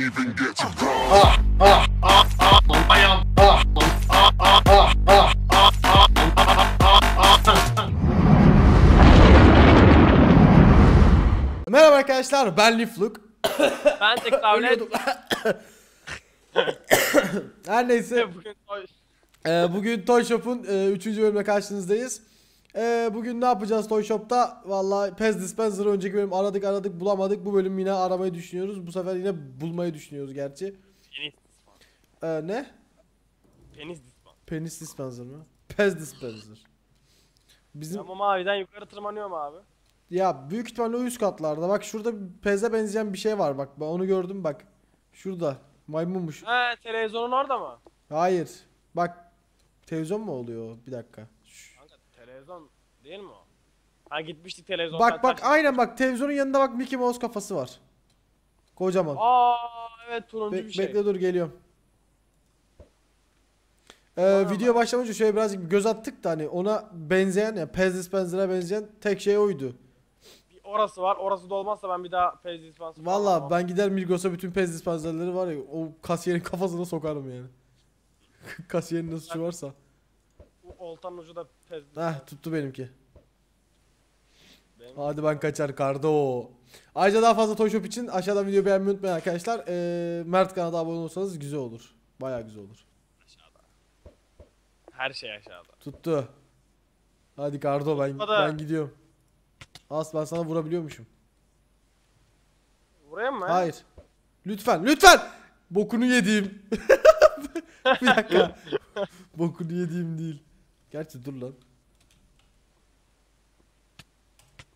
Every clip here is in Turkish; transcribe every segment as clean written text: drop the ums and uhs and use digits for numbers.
Merhaba arkadaşlar, ben LeafLook. Ben de kavlet. Her neyse. Bugün Toy Shop'un 3. bölümüne karşınızdayız. Bugün ne yapacağız Toy Shop'ta? Vallahi Pez dispenser'ı önceki bölüm aradık bulamadık. Bu bölüm yine aramayı düşünüyoruz. Bu sefer yine bulmayı düşünüyoruz gerçi. Penis dispenser. Ne? Penis dispenser. Penis dispenser mı? Pez dispenser. Bizim... Ama maviden yukarı tırmanıyorum abi. Ya büyük ihtimalle o üst katlarda. Bak şurada peze benzeyen bir şey var bak. Ben onu gördüm bak. Şurada. Maymunmuş. He, televizyonun orada mı? Hayır. Bak. Televizyon mu oluyor? Bir dakika. Televizyon değil mi o? Ha, gitmiştik televizyon. Bak aynen bak, televizyonun yanında bak Mickey Mouse kafası var. Kocaman. Aa evet, turuncu bir şey. Bekle dur, geliyorum. Video başlamadan şöyle birazcık göz attık da hani ona benzeyen, yani Pez dispenser'a benzeyen tek şey oydu. Bir orası var, orası da olmazsa ben bir daha Pez dispenser. Valla ben gider Migros'a, bütün Pez dispenser'leri var ya, o kasiyerin kafasına sokarım yani. Kasiyerin nasıl şu varsa. Oltanın ucu da pez. Heh, tuttu benimki. Hadi ben kaçar kardo. Ayrıca daha fazla Toy Shop için aşağıdan video beğenmeyi unutmayın arkadaşlar. Mert kanalına abone olursanız güzel olur. Bayağı güzel olur. Aşağıda. Her şey aşağıda. Tuttu. Hadi kardo, ben gidiyorum. As, ben sana vurabiliyormuşum. Vurayım mı? Hayır. Lütfen. Bokunu yediğim. Bir dakika. Bokunu yediğim değil. Gerçi dur lan.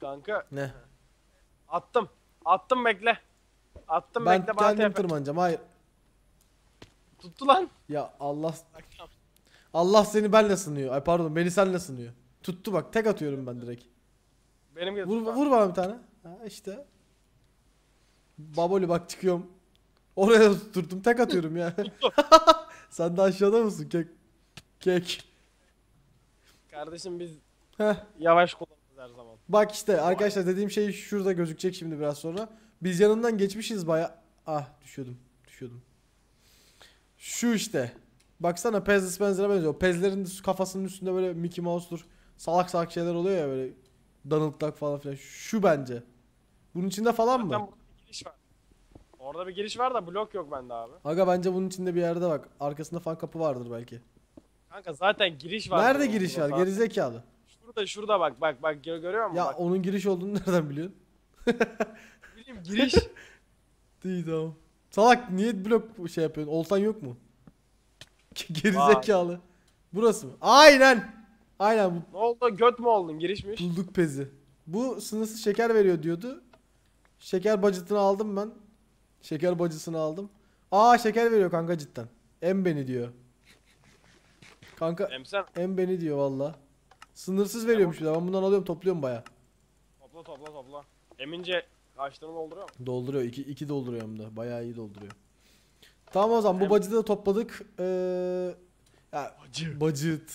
Kanka. Ne? Attım bekle. Ben kendim tırmanacağım. Hayır. Tuttu lan. Ya Allah. Allah seni benle sınıyor. Ay pardon, beni senle sınıyor. Tuttu bak. Tek atıyorum ben direkt. Benim vur bana bir tane. Ha işte. Baboli bak, çıkıyorum. Oraya tutturdum. Tek atıyorum ya. Sen de aşağıda mısın? Kek. Kardeşim biz yavaş kullanırız her zaman. Bak işte arkadaşlar, dediğim şey şurada gözükecek şimdi biraz sonra. Biz yanından geçmişiz baya. Ah, düşüyordum. Şu işte. Baksana, Pez dispenser'a benziyor. Pezlerin kafasının üstünde böyle Mickey Mouse'dur. Salak şeyler oluyor ya böyle. Donald Duck falan filan. Şu bence. Bunun içinde falan zaten mı? Orada bir giriş var da blok yok bende abi. Aga bence bunun içinde bir yerde bak. Arkasında fan kapı vardır belki. Kanka zaten giriş var. Nerede giriş var? Gerizekalı. Şurada bak görüyor musun? Ya bak. Onun giriş olduğunu nereden biliyorsun? Bileyim, giriş. Değil tamam. Salak, niye blok şey yapıyorsun? Oltan yok mu? Gerizekalı. Burası mı? Aynen. Ne oldu? Göt mü oldun? Girişmiş. Bulduk pezi. Bu sınırsız şeker veriyor diyordu. Şeker bacısını aldım ben. Aa, şeker veriyor kanka cidden. Em beni diyor. Kanka em beni diyor valla. Sınırsız veriyormuş ya, ben bundan alıyorum, topluyorum baya. Topla. Emince kaçtığını dolduruyor mu? Dolduruyor, iki dolduruyor hem de, baya iyi dolduruyor. Tamam o zaman bu bacıda da topladık. Ya, bacıt.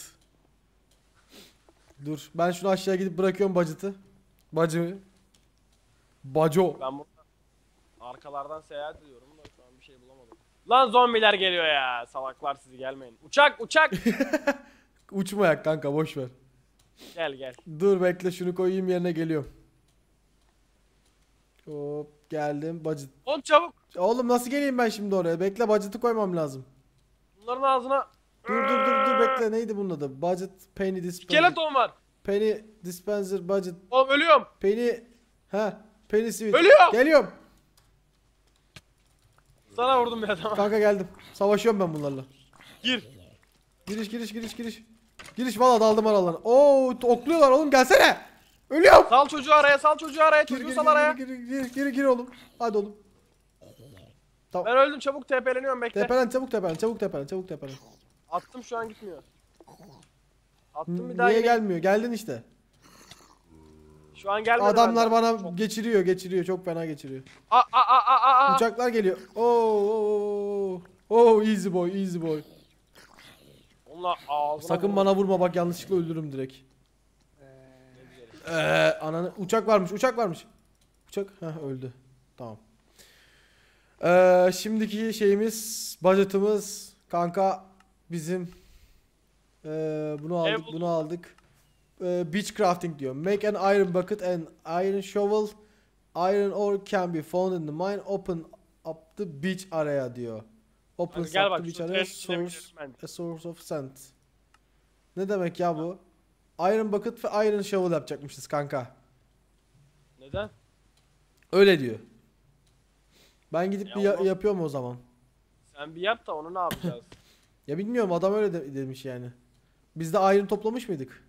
Dur ben şunu aşağıya gidip bırakıyorum bacıtı. Baco. Ben burada arkalardan seyahat ediyorum da şu an bir şey bulamadım. Lan zombiler geliyor ya. Salaklar, sizi gelmeyin. Uçak. Uçmayak kanka, boş ver. Gel. Dur bekle, şunu koyayım yerine, geliyorum. Hop, geldim bacıt. Oğlum çabuk. Oğlum nasıl geleyim ben şimdi oraya? Bekle, bacıtı koymam lazım. Bunların ağzına. Dur bekle, neydi bunun adı? Bacıt penny dispenser. Skeleton var. Penny dispenser bacıt. Oğlum ölüyorum. Penny sweet. Ölüyorum. Geliyorum. Sana vurdum ya, tamam. Kanka geldim. Savaşıyorum ben bunlarla. Giriş. Giriş valla, daldım aralarına. Oo, okluyorlar oğlum, gelsene. Ölüyorum. Sal çocuğu araya. Çocuğu sal araya. Gir oğlum. Hadi oğlum. Tamam. Ben öldüm, çabuk tepeleniyorum, bekle. Tepelen. Attım, şu an gitmiyor. Attım bir daha. Niye gelmiyor? Geldin işte. Şu an gelmedi. Adamlar bana çok... geçiriyor. Çok fena geçiriyor. Uçaklar geliyor. Oo, easy boy. Onlar ağzına. Sakın bana vurma bak, yanlışlıkla öldürürüm direkt. Ananı, uçak varmış. Uçak. Heh, öldü. Tamam. Şimdiki şeyimiz, budget'ımız kanka bizim bunu aldık, bunu aldık. Beach Crafting diyor. Make an iron bucket and iron shovel. Iron ore can be found in the mine. Open up the beach area diyor. Open up the beach area source of sand. Ne demek ya bu? Iron bucket ve iron shovel yapacakmışız kanka. Neden? Öyle diyor. Ben gidip ya bir yapıyorum o zaman. Sen bir yap da onu ne yapacağız? Ya bilmiyorum, adam öyle demiş yani. Biz de iron toplamış mıydık?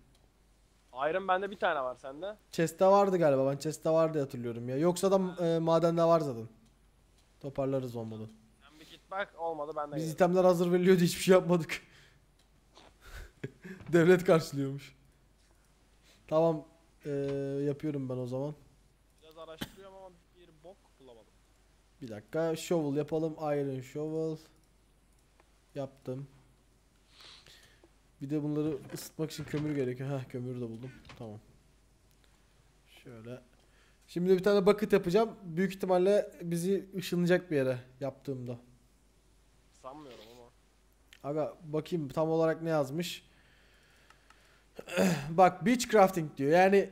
Iron bende bir tane var, sende? Chest'te vardı galiba, ben chest'te vardı hatırlıyorum ya. Yoksa da madende var zaten. Toparlarız olmadı. Sen bir git bak, olmadı ben de. Biz geldim. İtemler hazır veriliyordu, hiçbir şey yapmadık. Devlet karşılıyormuş. Tamam, yapıyorum ben o zaman. Biraz araştırıyorum ama bir bok bulamadım. Bir dakika, shovel yapalım, iron shovel. Yaptım. Bir de bunları ısıtmak için kömür gerekiyor. Heh, kömürü de buldum. Tamam. Şöyle. Şimdi bir tane bucket yapacağım. Büyük ihtimalle bizi ışınlayacak bir yere yaptığımda. Sanmıyorum ama. Aga bakayım tam olarak ne yazmış. Bak, beach crafting diyor. Yani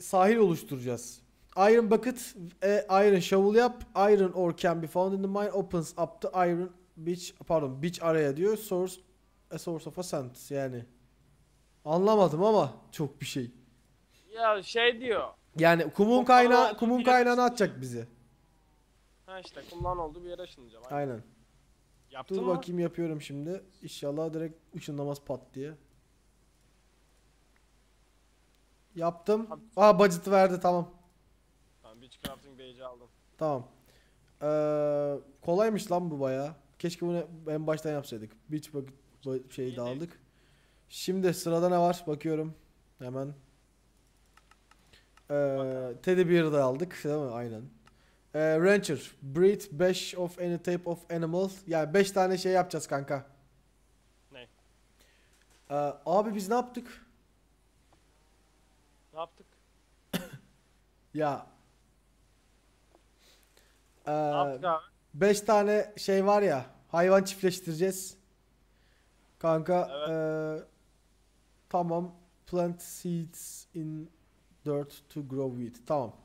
sahil oluşturacağız. Iron bucket, iron shovel yap. Iron ore can be found in the mine. Opens up the iron beach, pardon, beach area diyor. Source a source of a sand, yani anlamadım ama çok bir şey. Ya şey diyor. Yani kumun kaynağı, kumun kaynağını atacak bizi. Ha işte kumdan oldu bir yere ışınlayacağım. Aynen. Yaptın mı? Dur bakayım, yapıyorum şimdi. İnşallah direkt ışınlamaz pat diye. Yaptım. Aa, budget verdi, tamam. Tamam, beach crafting beyci aldım. Tamam. Kolaymış lan bu bayağı. Keşke bunu en baştan yapsaydık. Beach bucket şeyi de aldık. Şimdi sırada ne var? Bakıyorum. Hemen. Teddy Bear'ı da aldık. Değil mi? Aynen. Rancher. Breed 5 of any type of animal. Yani 5 tane şey yapacağız kanka. Ne? Abi biz ne yaptık? Ne yaptık? Ya. 5 tane şey var ya. Hayvan çiftleştireceğiz. Kanka, evet. Tamam, plant seeds in dirt to grow wheat. Tamam.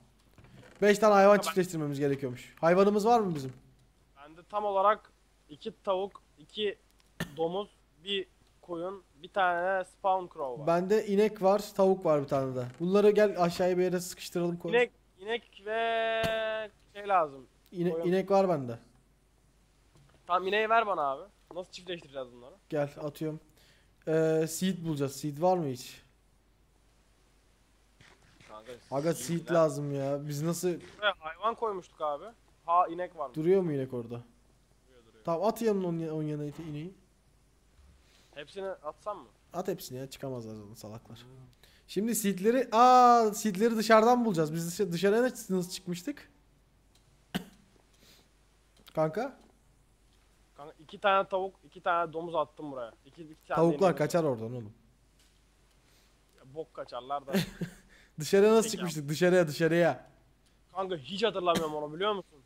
5 tane hayvan çiftleştirmemiz gerekiyormuş. Hayvanımız var mı bizim? Bende tam olarak 2 tavuk, 2 domuz, 1 koyun, 1 tane spawn crow var. Bende inek var, tavuk var bir tane de. Bunları gel aşağıya bir yere sıkıştıralım. Koyun. İnek ve şey lazım. İnek var bende. Tamam, ineği ver bana abi. Nasıl çiftleştireceğiz bunları? Gel atıyorum. Seed bulacağız. Seed var mı hiç? Kanka, aga seed lazım ya. Biz nasıl... Hayvan koymuştuk abi. Ha, inek var mı? Duruyor mu inek orada? Duruyor. Tamam, at yanına, onun yanına ineği. Hepsini atsam mı? At hepsini ya, çıkamazlar zaten salaklar. Şimdi seedleri... Aaa, seedleri dışarıdan bulacağız. Biz dışarıya nasıl çıkmıştık? Kanka? Kanka 2 tane tavuk, 2 tane domuz attım buraya. İki tane tavuklar kaçar oradan oğlum. Ya, bok kaçarlar da. Dışarıya nasıl çıkmıştık? Dışarıya. Kanka hiç hatırlamıyorum onu, biliyor musun?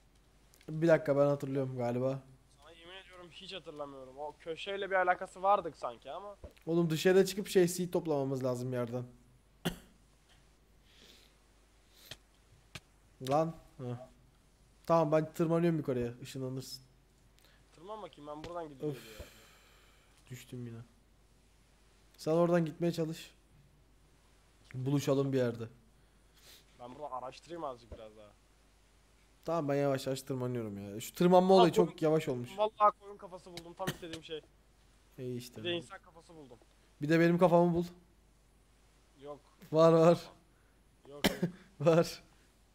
Bir dakika, ben hatırlıyorum galiba. Sana yemin ediyorum hiç hatırlamıyorum. O köşeyle bir alakası vardık sanki ama. Oğlum dışarıya çıkıp seed toplamamız lazım yerden. Lan. Heh. Tamam, ben tırmanıyorum yukarıya. Işınlanırsın. Bakayım, ben buradan gidiyorum. Düştüm yine. Sen oradan gitmeye çalış. Buluşalım bir yerde. Ben burada araştırayım azıcık biraz daha. Tamam, ben yavaş yavaş tırmanıyorum ya. Şu tırmanma olayı çok yavaş olmuş. Vallahi koyun kafası buldum, tam istediğim şey. İyi işte. Bir de insan kafası buldum. Bir de benim kafamı bul. Yok. Var. Yok. Var.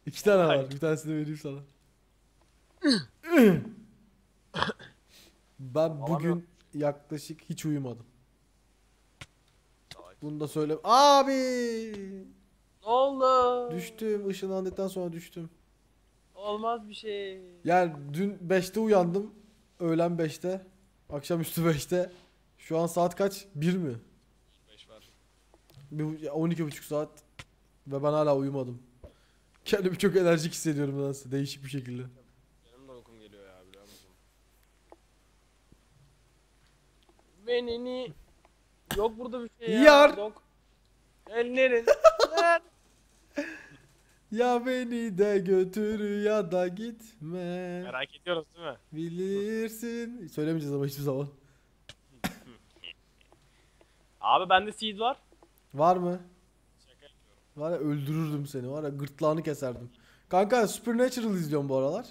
2 tane var. Bir tanesini vereyim sana. Ben bugün yaklaşık hiç uyumadım. Bunu da söyle. Abi! Ne oldu? Düştüm. Işınlandıktan sonra düştüm. Olmaz bir şey. Yani dün 5'te uyandım. Öğlen 5'te. Akşamüstü 5'te. Şu an saat kaç? 1 mi? 5 var. 12,5 saat. Ve ben hala uyumadım. Kendimi çok enerjik hissediyorum. Değişik bir şekilde. Benim de uykum geliyor ya. benini. Yok burada bir şey ya. Yar. Yok. Ellerin. Ya beni de götür ya da gitme. Merak ediyoruz değil mi? Bilirsin. Söylemeyeceğiz ama hiçbir zaman. Abi bende seed var. Var mı? Şaka yapıyorum. Var ya, öldürürdüm seni. Var ya, gırtlağını keserdim. Kanka Supernatural izliyorum bu aralar.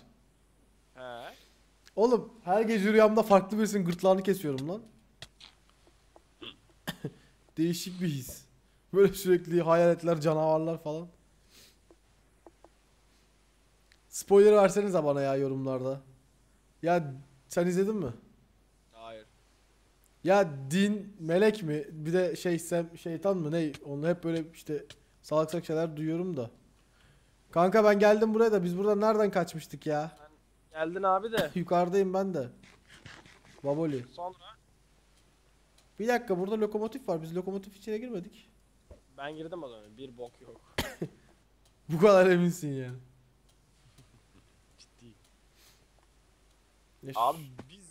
He. Oğlum her gece rüyamda farklı birisinin gırtlağını kesiyorum lan. Değişik bir his. Böyle sürekli hayaletler, canavarlar falan. Spoiler versenize bana ya yorumlarda. Ya sen izledin mi? Hayır. Ya din melek mi? Bir de şey şeytan mı ne? Onu hep böyle işte salak salak şeyler duyuyorum da. Kanka ben geldim buraya da biz buradan nereden kaçmıştık ya? Geldin abi de. Yukarıdayım ben de. Baboli. Sonra? Bir dakika, burada lokomotif var. Biz lokomotif içine girmedik. Ben girdim o zaman. Bir bok yok. Bu kadar eminsin ya. Abi biz...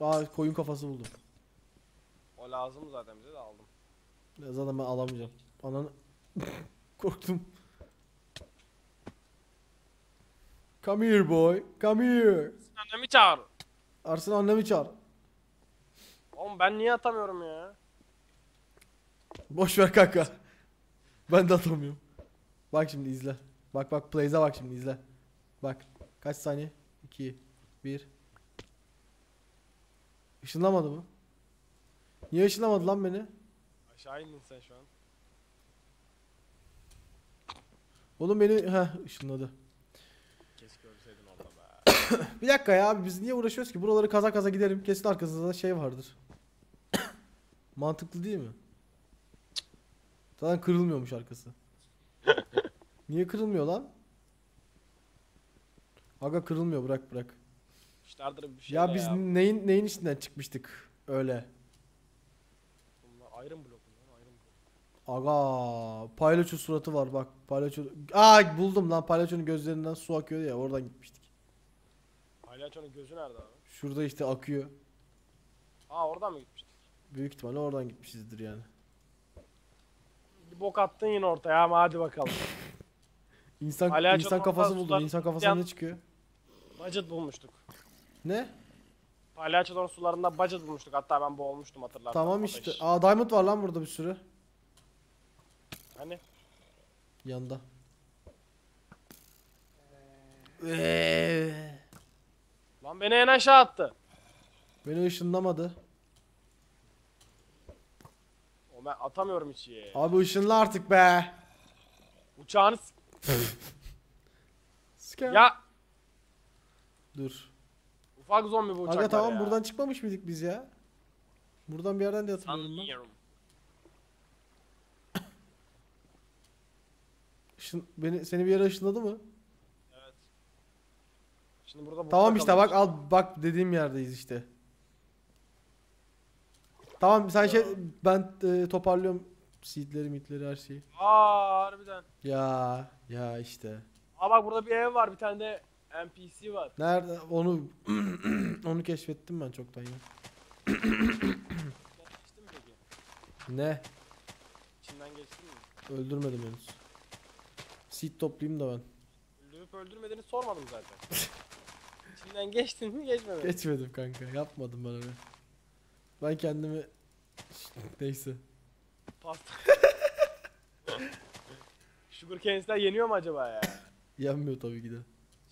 Aa, koyun kafası buldum. O lazım zaten bize, de aldım. Ya zaten ben alamayacağım. Ananı... Korktum. Come here boy, come here. Annemi çağır. Arslan annemi çağır. Oğlum ben niye atamıyorum ya? Boş ver kanka. Ben de atamıyorum. Bak şimdi izle. Bak bak plays'e bak şimdi izle. Bak kaç saniye? 2 1 Işınlamadı mı? Niye ışınlamadı lan beni? Aşağı indin sen şu an. Oğlum beni ışınladı. Keşke ölseydin orada be. Bir dakika ya abi, biz niye uğraşıyoruz ki? Buraları kaza kaza gidelim. Kesin arkasında da şey vardır. Mantıklı değil mi? Zaten kırılmıyormuş arkası. Niye kırılmıyor lan? Aga kırılmıyor, bırak bırak. Bir şey ya biz ya. Neyin içinden çıkmıştık öyle? Bunlar iron block, iron block. Aga Payloch'un suratı var bak. Payloch'un. Aa buldum lan, Payloch'un gözlerinden su akıyor ya, oradan gitmiştik. Payloch'un gözü nerede abi? Şurada işte akıyor. Aa oradan mı gitmiştik? Büyük ihtimalle oradan gitmişizdir yani. Bir bok attın yine ortaya ama hadi bakalım. İnsan kafası buldum. İnsan kafasından ne çıkıyor? Budget bulmuştuk. Ne? Palyaçoların sularında budget bulmuştuk. Hatta ben boğulmuştum, hatırlarsın. Tamam işte. Aa diamond var lan burada bir sürü. Hani? Yanda. Lan beni en aşağı attı. Beni ışınlamadı. O ben atamıyorum içi. Abi ışınla artık be. Uçağınız. Ya. Dur. Ufak zombi bu uçaklar. Aga tamam ya. Buradan çıkmamış mıydık biz ya? Buradan bir yerden de hatırlıyorum ben. Seni bir yere ışınladı mı? Evet. Şimdi burada tamam işte kalmış. Bak al bak, dediğim yerdeyiz işte. Tamam sen şey ben toparlıyorum seedleri, mitleri, her şeyi. Aa harbiden. Ya işte. Aa bak burada bir ev var, bir tane de NPC var. Nerede? Onu keşfettim ben çoktan ya. Geçtin mi peki? Ne? İçinden geçtin mi? Öldürmedim henüz. Seed toplayayım da ben. Öldürüp öldürmediğini sormadım zaten. İçinden geçtin mi, geçmedin? Geçmedim kanka, yapmadım ben öyle. Ben kendimi... Neyse. Pasta. Sugar canes'ler yeniyor mu acaba ya? Yenmiyor tabii ki de.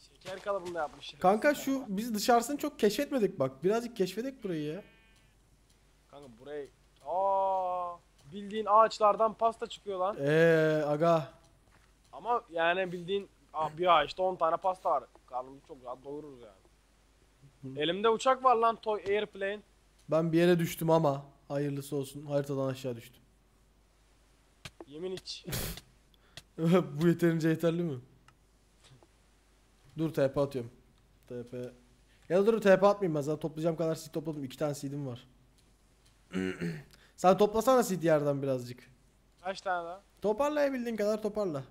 Şeker kalıbında yapmışlar. Kanka şu biz dışarısını çok keşfetmedik bak. Birazcık keşfedek burayı ya. Kanka burayı... Aa, bildiğin ağaçlardan pasta çıkıyor lan. Aga. Ama yani bildiğin bir ağaçta 10 tane pasta var. Karnımız çok rahat doyururuz yani. Hı. Elimde uçak var lan, Toy Airplane. Ben bir yere düştüm ama hayırlısı olsun, haritadan aşağı düştüm. Yemin iç. Bu yeterince yeterli mi? Dur TP atıyorum. TP. Ya dur TP atmayayım ben, zaten toplayacağım kadar seed topladım. 2 tane seed'im var. Sen toplasana seed yerden birazcık. Kaç tane daha? Toparlayabildiğin kadar toparla.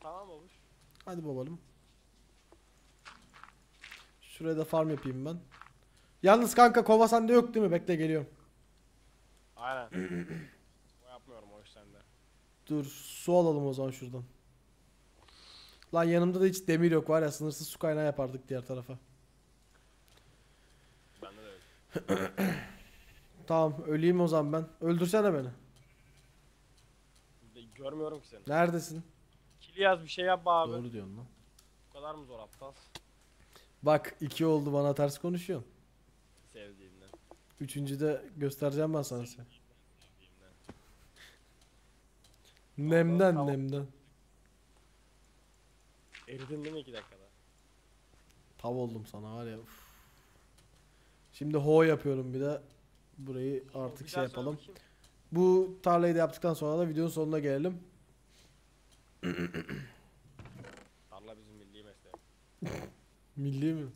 Tamam olur. Hadi babalım. Şuraya da farm yapayım ben. Yalnız kanka kova sende yok değil mi? Bekle geliyorum. Aynen. O yapmıyorum o işten de. Dur su alalım o zaman şuradan. Lan yanımda da hiç demir yok var ya, sınırsız su kaynağı yapardık diğer tarafa. Bende de yok. Tamam öleyim o zaman ben. Öldürsene beni. Görmüyorum ki seni. Neredesin? Kili yaz bir şey yap abi. Doğru diyorsun lan. Bu kadar mı zor aptal? Bak 2 oldu, bana ters konuşuyorsun. Sevdiğimden. 3.'de göstereceğim ben sana. Sevdiğimden. Nemden Allah, nemden. Eridin değil mi 2 dakikada? Tav oldum sana var ya. Uf. Şimdi ho yapıyorum bir de. Burayı artık şey yapalım. Bu tarlayı da yaptıktan sonra da videonun sonuna gelelim. Tarla bizim milli mesleğimiz. Milli mi?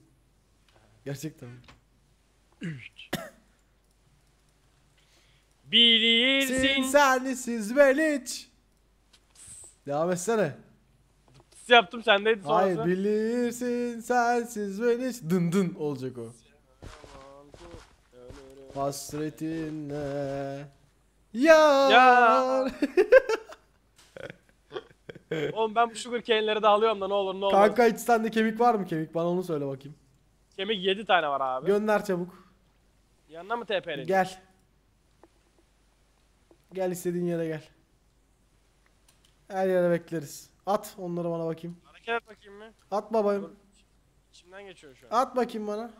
Gerçekten mi? Bilirsin sensiz veliç. Devam etsene. Yaptım sendeydi sonrası. Hayır bilirsin sensiz veliç. Dın dın olacak o. Hasretinle yar. Oğlum ben bu sugar cane'leri de alıyorum da ne olur ne olur. Kanka hiç sende kemik var mı kemik? Bana onu söyle bakayım. Kemik 7 tane var abi. Gönder çabuk. Yanına mı TP'leyin? Gel. Gel istediğin yere gel. Her yere bekleriz. At onları bana bakayım. Hareket bakayım mı? At babayım. İçimden geçiyor şu an. At bakayım bana.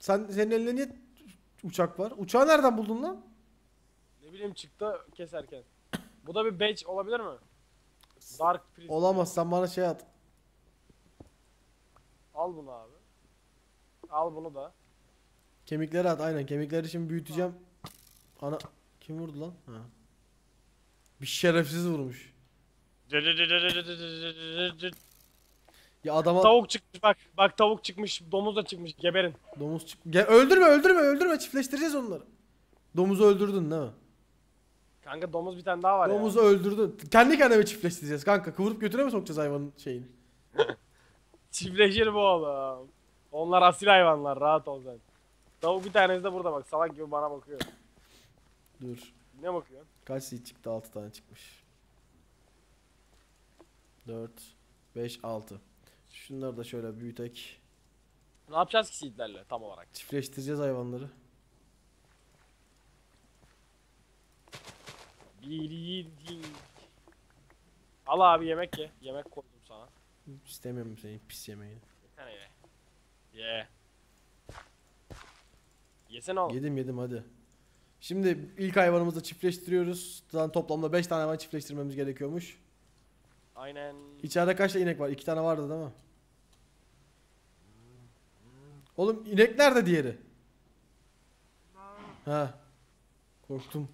Senin elinde niye uçak var? Uçağı nereden buldun lan? Ne bileyim çıktı keserken. Bu da bir badge olabilir mi? Dark Prison. Olamaz sen bana şey at. Al bunu abi. Al bunu da. Kemikleri at aynen, kemikleri şimdi büyüteceğim. Ana kim vurdu lan? Ha. Bir şerefsiz vurmuş. Ya adama tavuk çıkmış bak. Bak tavuk çıkmış, domuz da çıkmış. Geberin. Domuz çık. Öldürme, öldürme, öldürme. Çiftleştireceğiz onları. Domuzu öldürdün değil mi? Kanka domuz bir tane daha var ya. Domuzu yani öldürdün. Kendi kendime çiftleştireceğiz kanka. Kıvırıp götüre mi sokacağız hayvanın şeyini? Çiftleşir bu oğlum. Onlar asil hayvanlar, rahat ol sen. Tavuk bir tanesi de burada bak. Salak gibi bana bakıyor. Dur. Ne bakıyorsun? Kaç seed çıktı? 6 tane çıkmış. 4 5 6. Şunları da şöyle büyütek. Ne yapacağız ki seedlerle tam olarak? Çiftleştireceğiz hayvanları. Al abi yemek ye. Yemek koydum sana. İstemiyorum senin pis yemeğini. Yesene ye. Ye. Yesene oğlum. Yedim yedim hadi. Şimdi ilk hayvanımızı da çiftleştiriyoruz. Yani toplamda 5 tane hayvan çiftleştirmemiz gerekiyormuş. Aynen. İçeride kaç tane inek var? 2 tane vardı değil mi? Oğlum inek nerede diğeri? Ha. Korktum.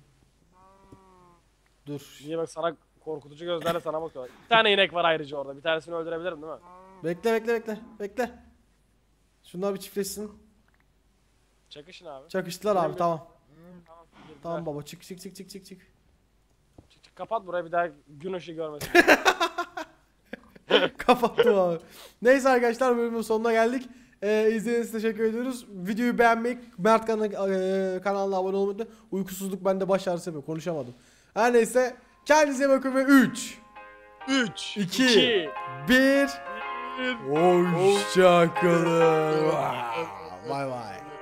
Dur. Niye bak sana korkutucu gözlerle sana bakıyorlar. 2 tane inek var ayrıca orada. Bir tanesini öldürebilirim değil mi? Bekle bekle bekle. Bekle. Şunlar bir çiftleşsin. Çakışın abi. Çakıştılar abi tamam. Tamam, tamam baba çık çık çık çık çık çık. Kapat burayı bir daha gün ışığı görmesin. Kapattım abi. Neyse arkadaşlar bölümün sonuna geldik. İzlediğiniz için teşekkür ediyoruz. Videoyu beğenmeyi, Mert kanalına abone olmayı. Uykusuzluk bende baş ağrısı yapıyor. Konuşamadım. Her neyse kendinize bakın ve 3, 2, 1 hoşçakalın. Vay vay.